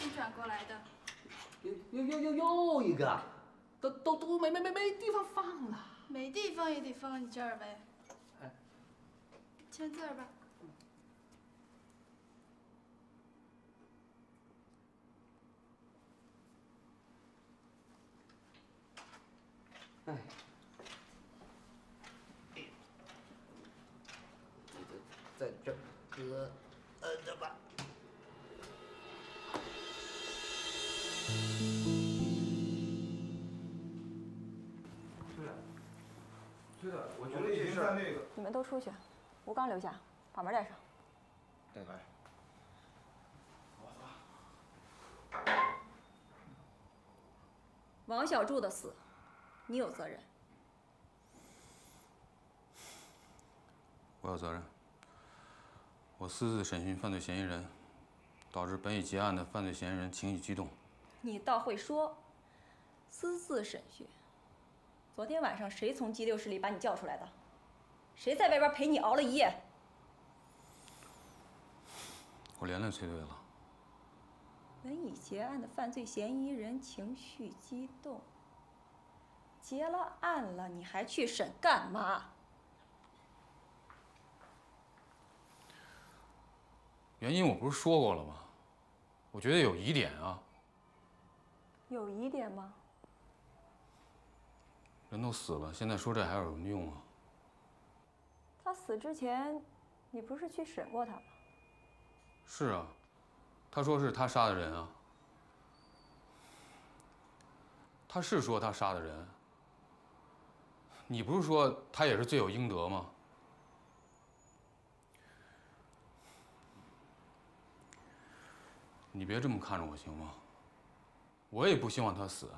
你转过来的。又一个，都没地方放了。没地方也得放你这儿呗。哎，签字吧。 哎，在这儿搁着吧。对的，我觉得这事儿……你们都出去，吴刚留下，把门带上。对。哎。王小柱的死。 你有责任，我有责任。我私自审讯犯罪嫌疑人，导致本已结案的犯罪嫌疑人情绪激动。你倒会说，私自审讯。昨天晚上谁从激流室里把你叫出来的？谁在外边陪你熬了一夜？我连累崔队了。本已结案的犯罪嫌疑人情绪激动。 结了案了，你还去审干嘛？原因我不是说过了吗？我觉得有疑点啊。有疑点吗？人都死了，现在说这还有什么用啊？他死之前，你不是去审过他吗？是啊，他说是他杀的人啊。他是说他杀的人。 你不是说他也是罪有应得吗？你别这么看着我行吗？我也不希望他死，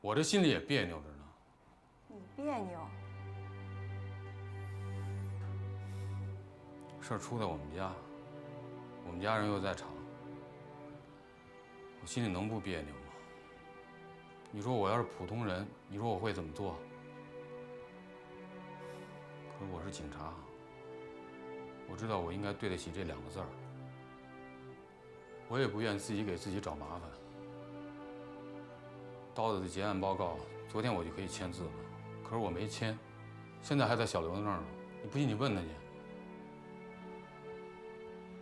我这心里也别扭着呢。你别扭？事儿出在我们家，我们家人又在场，我心里能不别扭吗？你说我要是普通人，你说我会怎么做？ 可是我是警察，我知道我应该对得起这两个字儿。我也不愿自己给自己找麻烦。刀子的结案报告，昨天我就可以签字了，可是我没签，现在还在小刘那儿呢。你不信你问他去。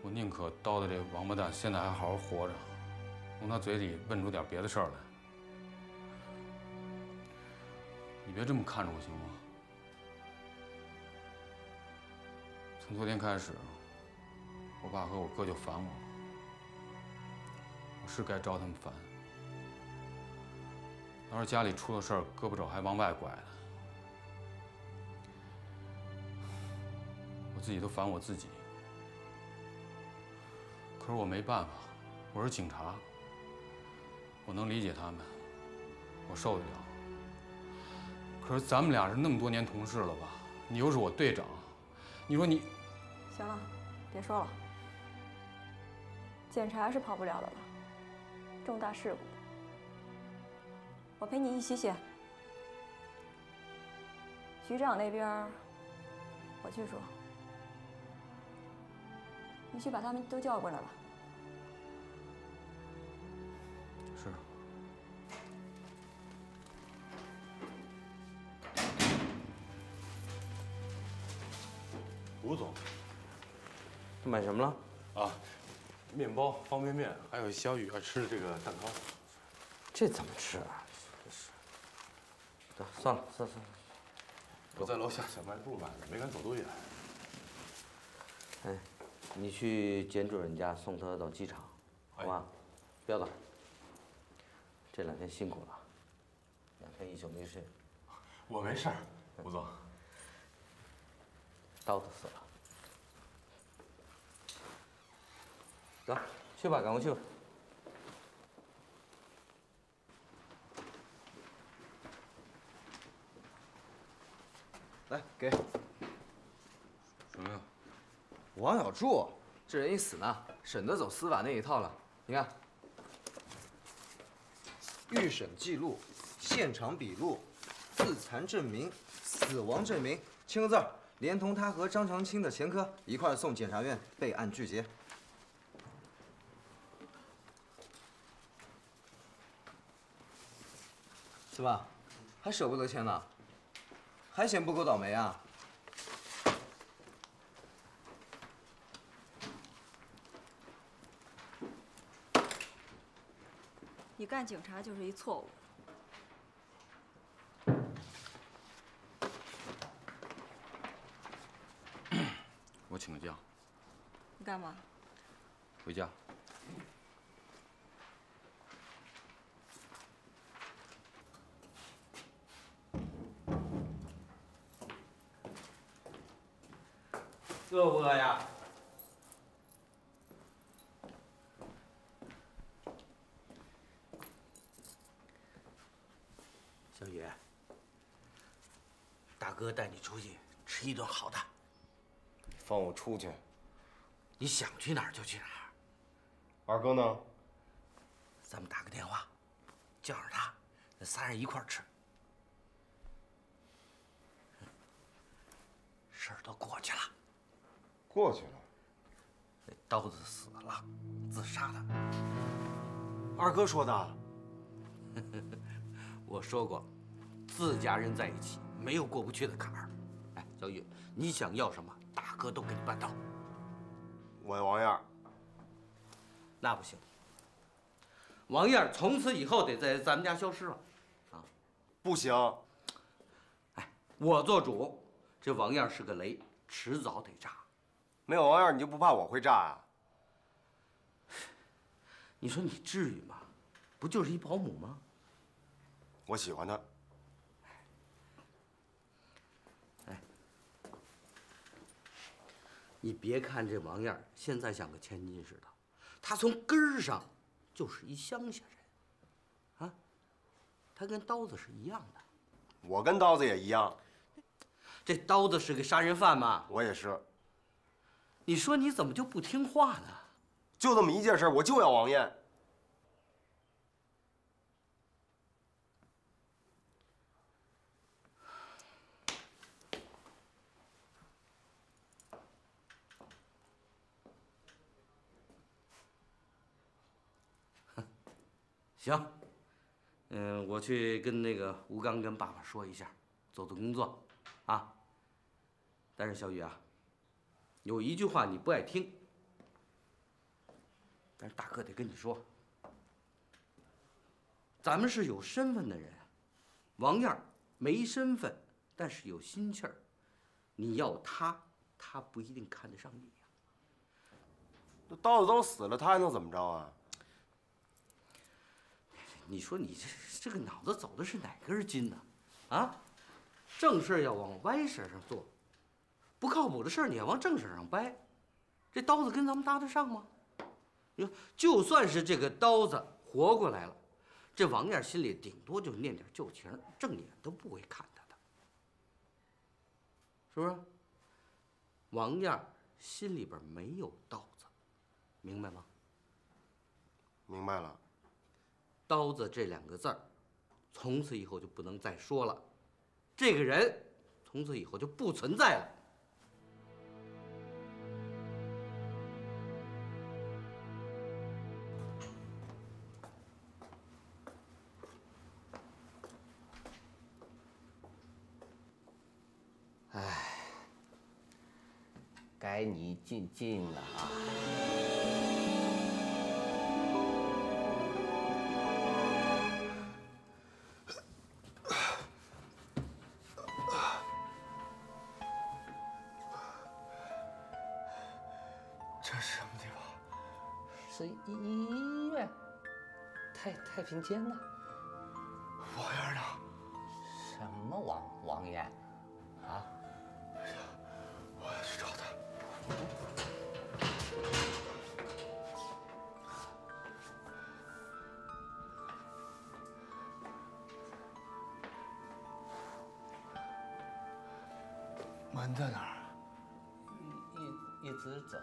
我宁可刀子这王八蛋现在还好好活着，从他嘴里问出点别的事儿来。你别这么看着我行吗？ 从昨天开始，我爸和我哥就烦我，我是该招他们烦。要是家里出了事儿，胳膊肘还往外拐呢，我自己都烦我自己。可是我没办法，我是警察，我能理解他们，我受得了。可是咱们俩是那么多年同事了吧？你又是我队长。 你说你，行了，别说了。检查是跑不了的了，重大事故，我陪你一起写。局长那边我去说，你去把他们都叫过来吧。是。 吴总，买什么了？啊，面包、方便面，还有小雨爱吃的这个蛋糕。这怎么吃啊？这是。走，算了。我在楼下小卖部买的，没敢走多远。哎，你去简主任家送他到机场，好吧？彪子，这两天辛苦了，2天一宿没睡。我没事儿，吴总。 刀子死了，走，去吧，赶快去吧。来，给。什么呀？王小柱，这人一死呢，审得走司法那一套了。你看，预审记录、现场笔录、自残证明、死亡证明，签个字儿。 连同他和张长青的前科一块送检察院备案拒结。是吧？还舍不得钱呢？还嫌不够倒霉啊？你干警察就是一错误。 我请个假。你干嘛？回家。饿不饿呀？小雨，大哥带你出去吃一顿好的。 放我出去！你想去哪儿就去哪儿。二哥呢？咱们打个电话，叫上他，咱仨人一块儿吃。事儿都过去了。过去了。那刀子死了，自杀的。二哥说的。我说过，自家人在一起没有过不去的坎儿。哎，小雨，你想要什么？ 大哥都给你办到，我要王燕儿。那不行，王燕儿从此以后得在咱们家消失了，啊，不行。哎，我做主，这王燕儿是个雷，迟早得炸。没有王燕儿，你就不怕我会炸啊？你说你至于吗？不就是一保姆吗？我喜欢她。 你别看这王燕儿现在像个千金似的，她从根儿上就是一乡下人，啊，她跟刀子是一样的。我跟刀子也一样。这刀子是个杀人犯嘛？我也是。你说你怎么就不听话呢？就这么一件事，我就要王燕。行，我去跟那个吴刚跟爸爸说一下，做做工作，啊。但是小雨啊，有一句话你不爱听，但是大哥得跟你说，咱们是有身份的人，王燕儿没身份，但是有心气儿，你要她，她不一定看得上你呀。那刀子都死了，她还能怎么着啊？ 你说你这个脑子走的是哪根筋呢？啊，正事要往歪事上做，不靠谱的事你要往正事上掰，这刀子跟咱们搭得上吗？你说，就算是这个刀子活过来了，这王燕心里顶多就念点旧情，正眼都不会看他的，是不是？王燕心里边没有刀子，明白吗？明白了。 刀子这两个字儿，从此以后就不能再说了。这个人从此以后就不存在了。哎，该你静静了啊。 太平间呢？王燕呢？什么王燕？啊！哎呀，我要去找他。门在哪儿？一直走。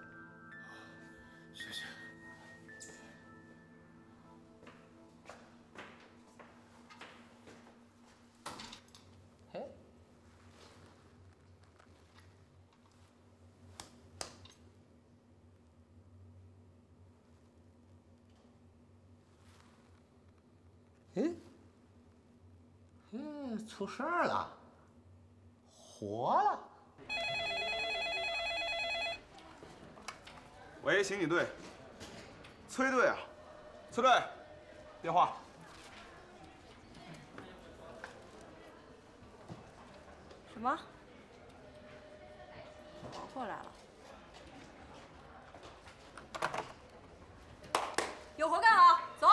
出事儿了，活了。喂，刑警队，崔队啊，崔队，电话。 什么？王过来了，有活干啊！走。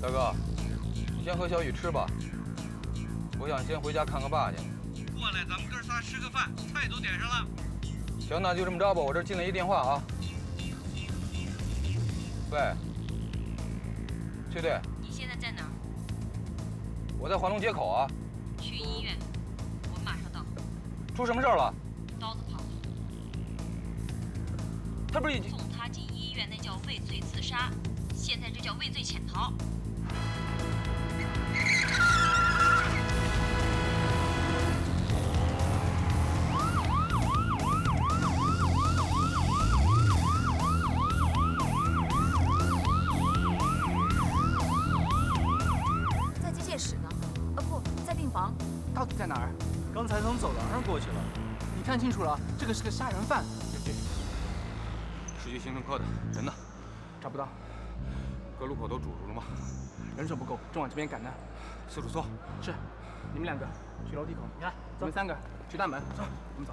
大哥，先和小雨吃吧。 我想先回家看看爸去。过来，咱们哥仨吃个饭，菜都点上了。行，那就这么着吧。我这进来一电话啊。喂，崔队。你现在在哪儿？我在华龙街口啊。去医院，我马上到。出什么事儿了？刀子跑了。他不是已经……送他进医院，那叫畏罪自杀，现在这叫畏罪潜逃。 到底在哪儿？刚才从走廊上过去了。你看清楚了，这个是个杀人犯。对，市局行政科的人呢？找不到。各路口都堵住了吗？人手不够，正往这边赶呢。四处搜。是。你们两个去楼梯口，你看，你们三个去大门。走，我们走。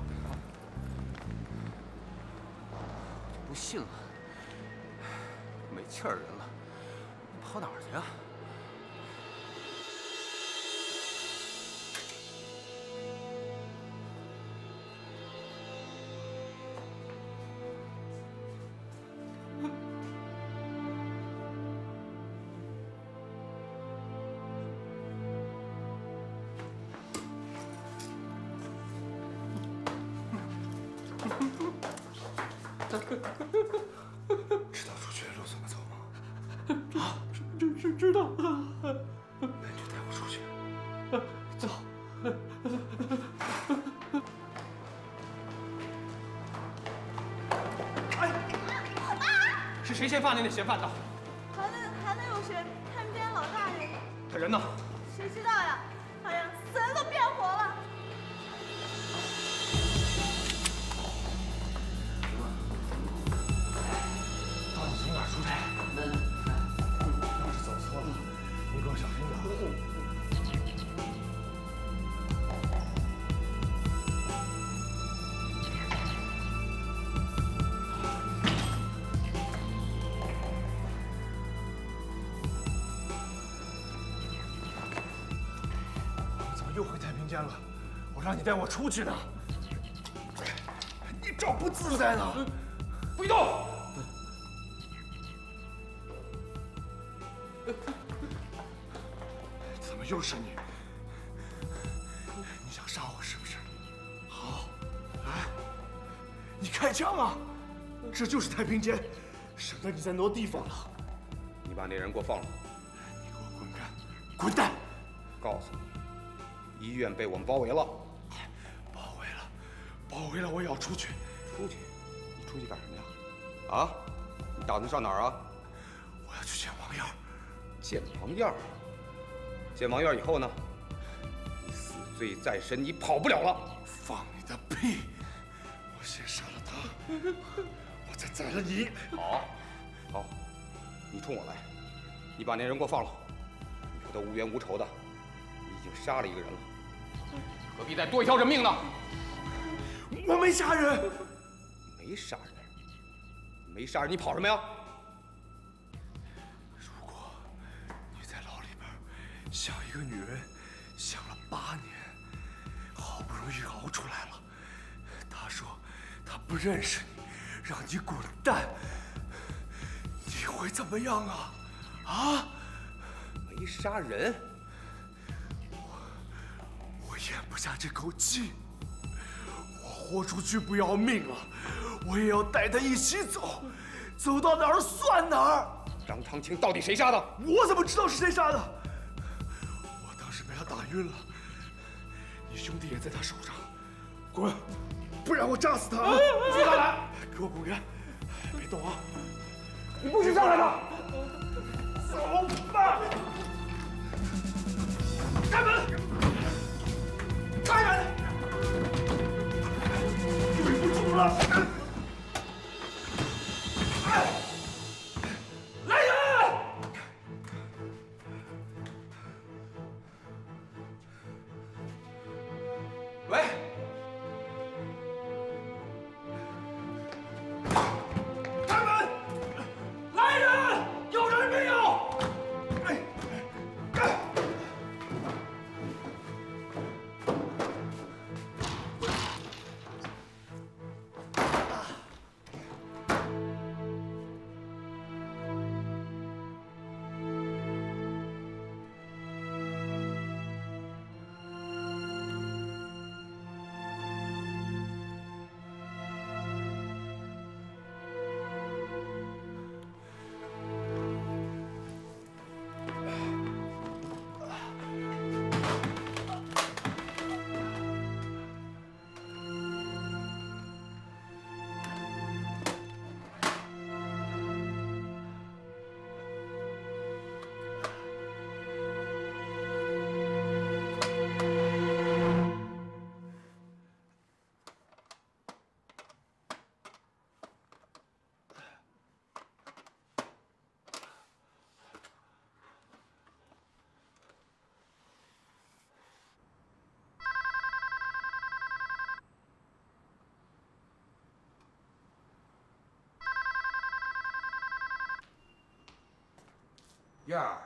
不信了，没气儿人了，你跑哪儿去呀？ 知道出去的路怎么走吗？啊，知道。那你就带我出去。走。哎，是谁先放进那嫌犯的？还能有谁？他们家老大人。他人呢？谁知道呀？哎呀，死人都变活了。 出差，要是走错了，你给我小心点。 怎么又回太平间了？我让你带我出去呢，你找不自在呢？不许动！ 怎么又是你？你想杀我是不是？好，来，你开枪啊！这就是太平间，省得你再挪地方了。你把那人给我放了！你给我滚蛋！滚蛋！告诉你，医院被我们包围了。包围了，包围了！我也要出去。出去？你出去干什么呀？啊？你打算上哪儿啊？我要去见王燕。 见王燕儿，见王燕儿以后呢？你死罪在身，你跑不了了。放你的屁！我先杀了他，我再宰了你。好，好，你冲我来，你把那人给我放了。你说都无冤无仇的，你已经杀了一个人了，何必再多一条人命呢？我没杀人，没杀人，没杀人，你跑什么呀？ 想一个女人，想了8年，好不容易熬出来了。她说她不认识你，让你滚蛋，你会怎么样啊？啊？没杀人，我咽不下这口气，我豁出去不要命了，我也要带她一起走，走到哪儿算哪儿。张长青到底谁杀的？我怎么知道是谁杀的？他打晕了，你兄弟也在他手上，滚！不然我炸死他！你上来，给我滚开！别动啊！你不许上来的！走吧！开门！开门！对不住了！ 燕儿，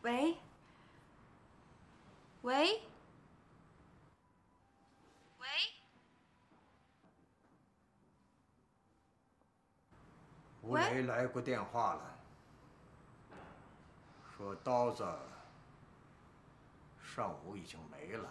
喂，喂，喂，吴磊来过电话了，说刀子上午已经没了。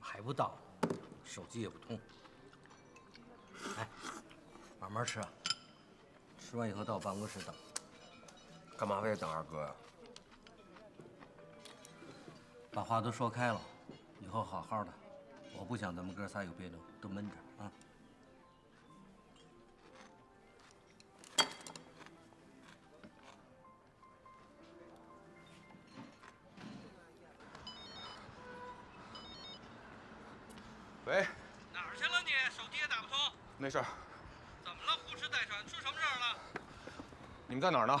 还不到，手机也不通。哎，慢慢吃啊，吃完以后到我办公室等。干嘛非得等二哥呀？把话都说开了，以后好好的。我不想咱们哥仨有别扭，都闷着啊。 喂，哪儿去了你？手机也打不通。没事。怎么了？呼哧带喘，出什么事儿了？你们在哪儿呢？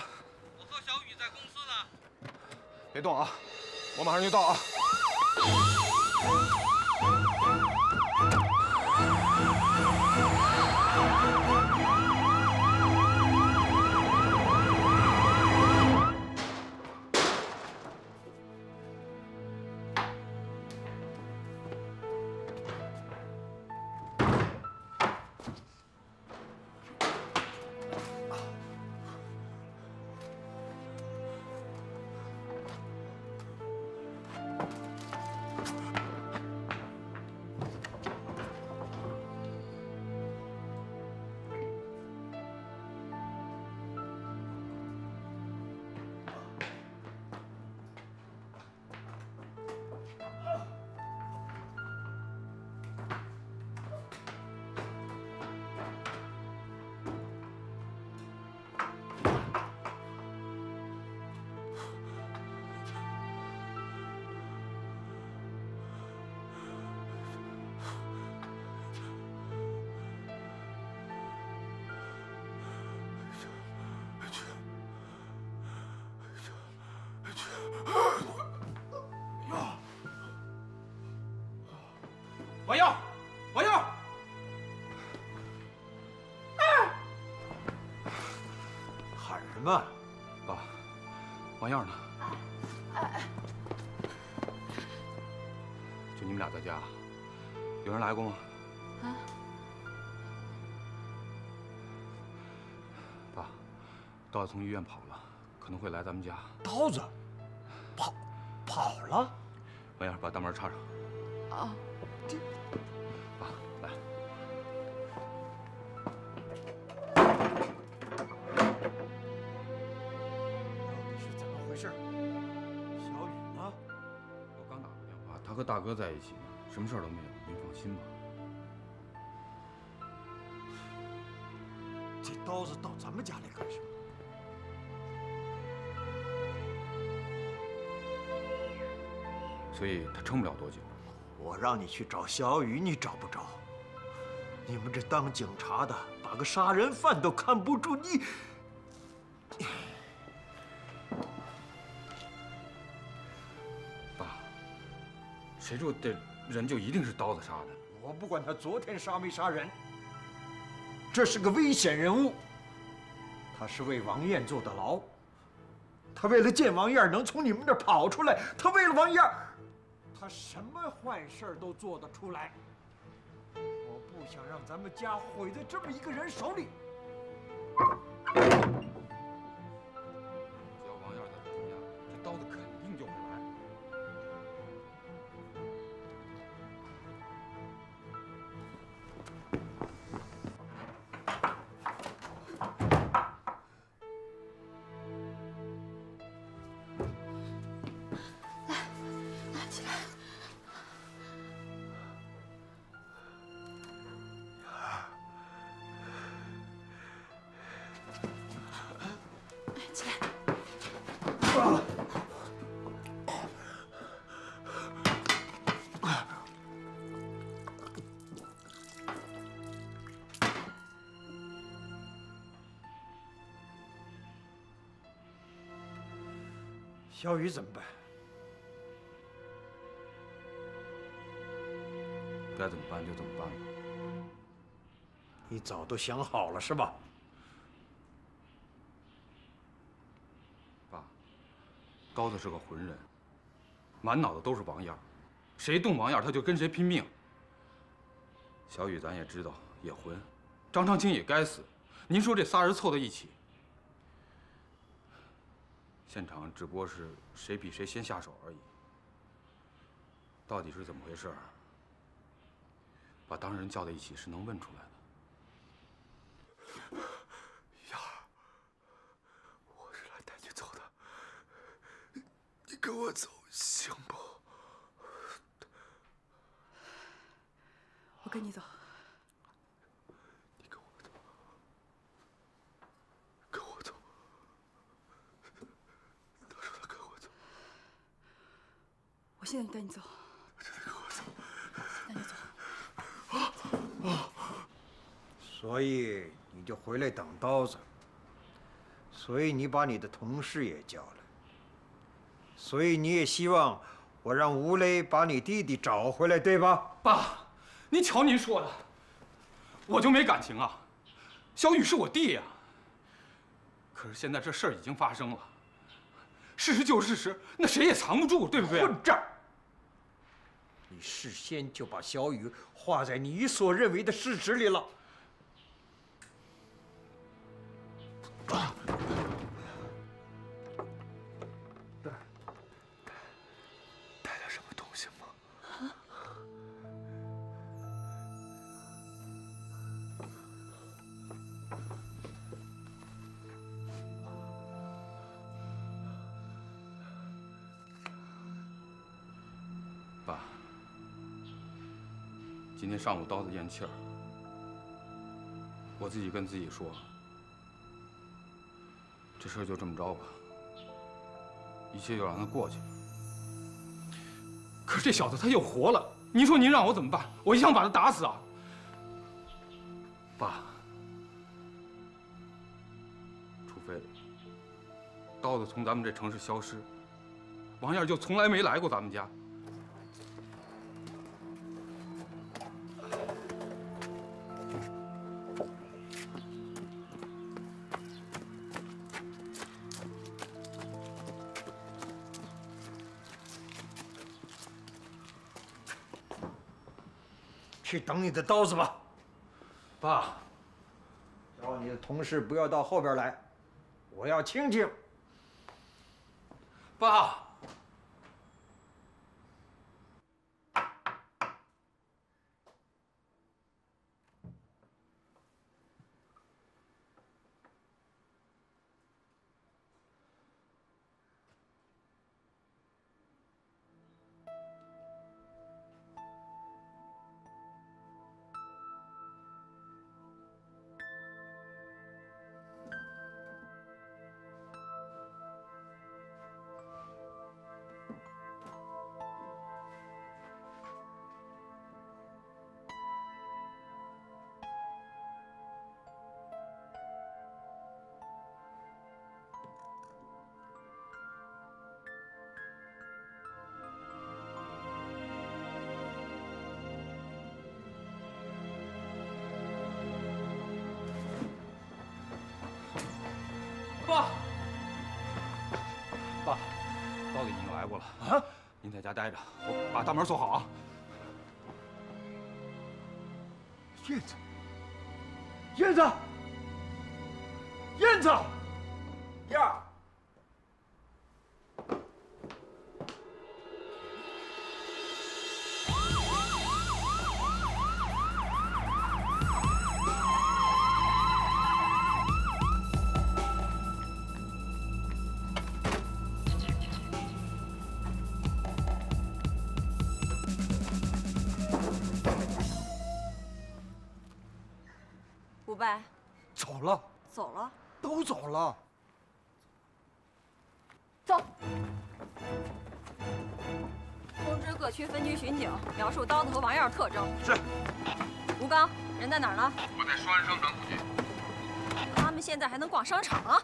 我和小雨在公司呢。别动啊，我马上就到啊。我要，我要！哎，喊什么？爸，王耀呢？就你们俩在家，有人来过吗？啊？爸，刀子从医院跑了，可能会来咱们家。刀子，跑了？王耀，把大门插上。啊。 爸，来。这是怎么回事？小雨呢？我刚打过电话，他和大哥在一起呢，什么事儿都没有，您放心吧。这刀子到咱们家来干什么？ 所以他撑不了多久。 我让你去找小雨，你找不着。你们这当警察的，把个杀人犯都看不住，你。爸，谁说这人就一定是刀子杀的？我不管他昨天杀没杀人，这是个危险人物。他是为王艳坐的牢，他为了见王艳能从你们这儿跑出来，他为了王艳。 他什么坏事都做得出来，我不想让咱们家毁在这么一个人手里。只要王燕在咱们家，这刀子肯定就会来。来，拿起来。 小雨怎么办？该怎么办就怎么办吧。你早都想好了是吧？爸，刀子是个浑人，满脑子都是王燕，谁动王燕他就跟谁拼命。小雨咱也知道也浑，张长青也该死。您说这仨人凑到一起？ 现场只不过是谁比谁先下手而已，到底是怎么回事？把当事人叫在一起是能问出来的。燕儿，我是来带你走的，你跟我走行不？我跟你走。 现在带你走，带你走，所以你就回来等刀子，所以你把你的同事也叫来，所以你也希望我让吴磊把你弟弟找回来，对吧？爸，您瞧您说的，我就没感情啊，小雨是我弟呀。可是现在这事儿已经发生了，事实就是事实，那谁也藏不住，对不对？混账！ 你事先就把小雨画在你所认为的事实里了。带了什么东西吗？爸。 今天上午刀子咽气儿，我自己跟自己说，这事儿就这么着吧，一切就让它过去。可是这小子他又活了，您说您让我怎么办？我一想把他打死啊！爸，除非刀子从咱们这城市消失，王燕就从来没来过咱们家。去等你的刀子吧。爸，叫你的同事不要到后边来，我要清静。爸。 啊！您在家待着，我把大门锁好啊。燕子，燕子，燕子，燕儿，走了，走了，都走了。走。通知各区分局巡警，描述刀子和玩意儿特征。是。吴刚，人在哪儿呢？我在双安商场附近。他们现在还能逛商场啊？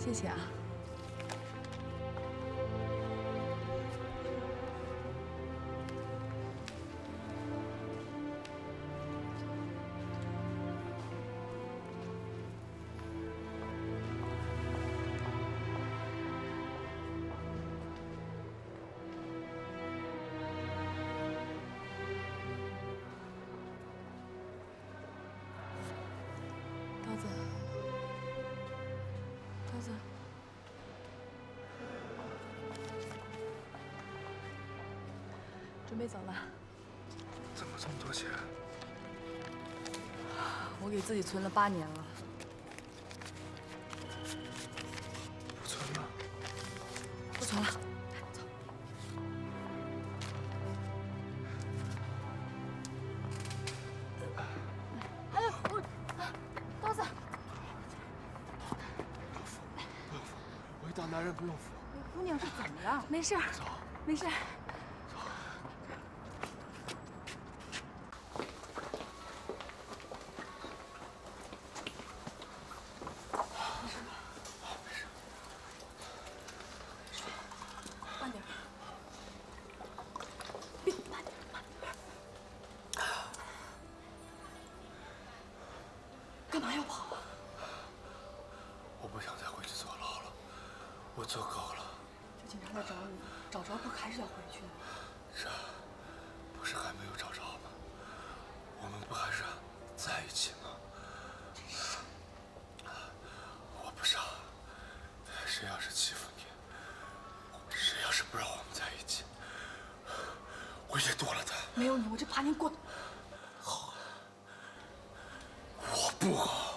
谢谢啊，刀子。 刀子，准备走了。怎么这么多钱？我给自己存了8年了。不存了。不存了。走。哎呦，我刀子。 大男人不用扶。姑娘是怎么了？没事，走，没事。走。没事吧？没事。慢点。别，慢点，慢点。干嘛要跑啊？我不想再回去坐牢了。 我坐够了。这警察来找你，找着不还是要回去？是，不是还没有找着吗？我们不还是在一起吗？真傻！我不傻。谁要是欺负你，谁要是不让我们在一起，我也剁了他。没有你，我这8年过得好。我不好。